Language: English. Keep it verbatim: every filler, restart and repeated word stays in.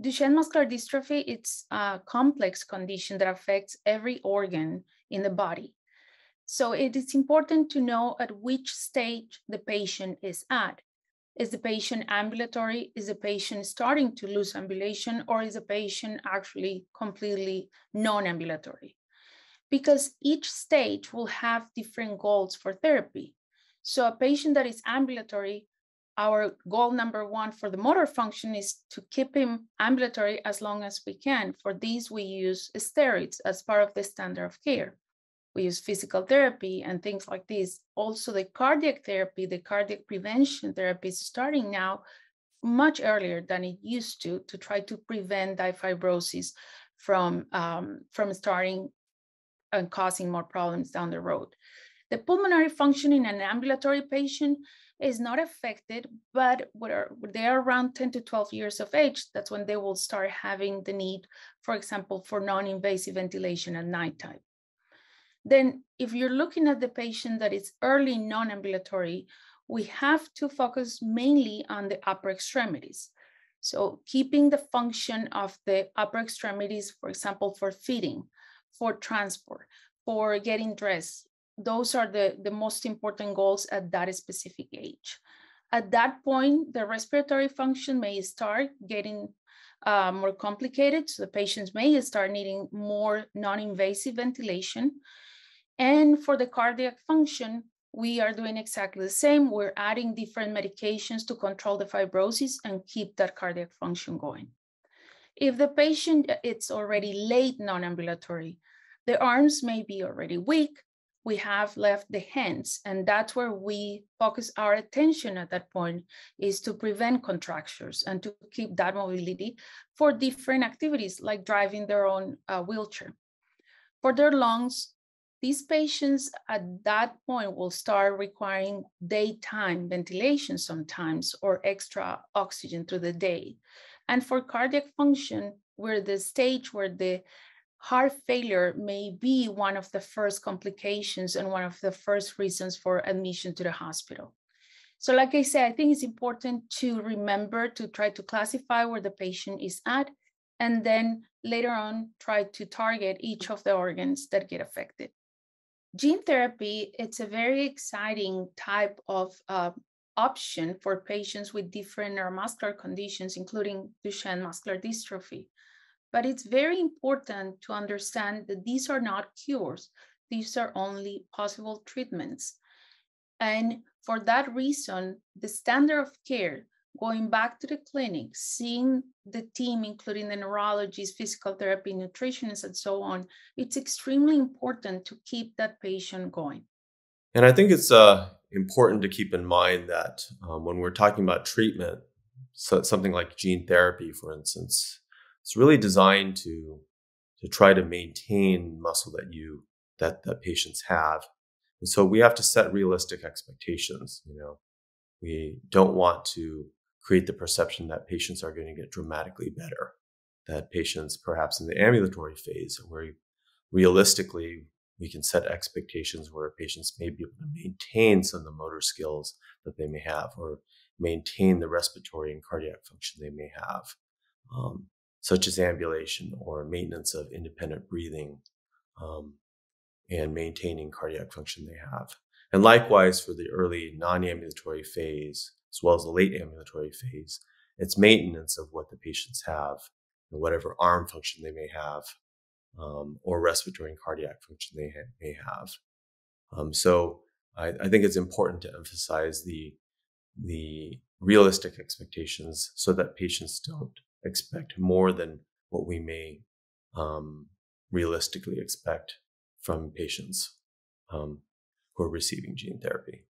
Duchenne muscular dystrophy, it's a complex condition that affects every organ in the body. So it is important to know at which stage the patient is at. Is the patient ambulatory? Is the patient starting to lose ambulation? Or is the patient actually completely non-ambulatory? Because each stage will have different goals for therapy. So a patient that is ambulatory, our goal number one for the motor function is to keep him ambulatory as long as we can. For these, we use steroids as part of the standard of care. We use physical therapy and things like this. Also, the cardiac therapy, the cardiac prevention therapy is starting now much earlier than it used to, to try to prevent dyfibrosis from, um, from starting and causing more problems down the road. The pulmonary function in an ambulatory patient is not affected, but they are around ten to twelve years of age. That's when they will start having the need, for example, for non-invasive ventilation at nighttime. Then if you're looking at the patient that is early non-ambulatory, we have to focus mainly on the upper extremities. So keeping the function of the upper extremities, for example, for feeding, for transport, for getting dressed, those are the, the most important goals at that specific age. At that point, the respiratory function may start getting uh, more complicated, so the patients may start needing more non-invasive ventilation. And for the cardiac function, we are doing exactly the same. We're adding different medications to control the fibrosis and keep that cardiac function going. If the patient is already late non-ambulatory, the arms may be already weak, we have left the hands, and that's where we focus our attention at that point, is to prevent contractures and to keep that mobility for different activities like driving their own uh, wheelchair. For their lungs, these patients at that point will start requiring daytime ventilation sometimes or extra oxygen through the day. And for cardiac function, we're the stage where the heart failure may be one of the first complications and one of the first reasons for admission to the hospital. So like I said, I think it's important to remember to try to classify where the patient is at, and then later on try to target each of the organs that get affected. Gene therapy, it's a very exciting type of uh, option for patients with different neuromuscular conditions, including Duchenne muscular dystrophy. But it's very important to understand that these are not cures. These are only possible treatments. And for that reason, the standard of care, going back to the clinic, seeing the team, including the neurologists, physical therapy, nutritionists, and so on, it's extremely important to keep that patient going. And I think it's uh, important to keep in mind that um, when we're talking about treatment, so something like gene therapy, for instance, it's really designed to, to try to maintain muscle that you, that, that patients have. And so we have to set realistic expectations. You know, we don't want to create the perception that patients are going to get dramatically better, that patients perhaps in the ambulatory phase where realistically we can set expectations where patients may be able to maintain some of the motor skills that they may have or maintain the respiratory and cardiac function they may have. Um, such as ambulation or maintenance of independent breathing um, and maintaining cardiac function they have. And likewise for the early non-ambulatory phase, as well as the late ambulatory phase, it's maintenance of what the patients have and whatever arm function they may have um, or respiratory and cardiac function they ha may have. Um, so I, I think it's important to emphasize the, the realistic expectations so that patients don't expect more than what we may um, realistically expect from patients um, who are receiving gene therapy.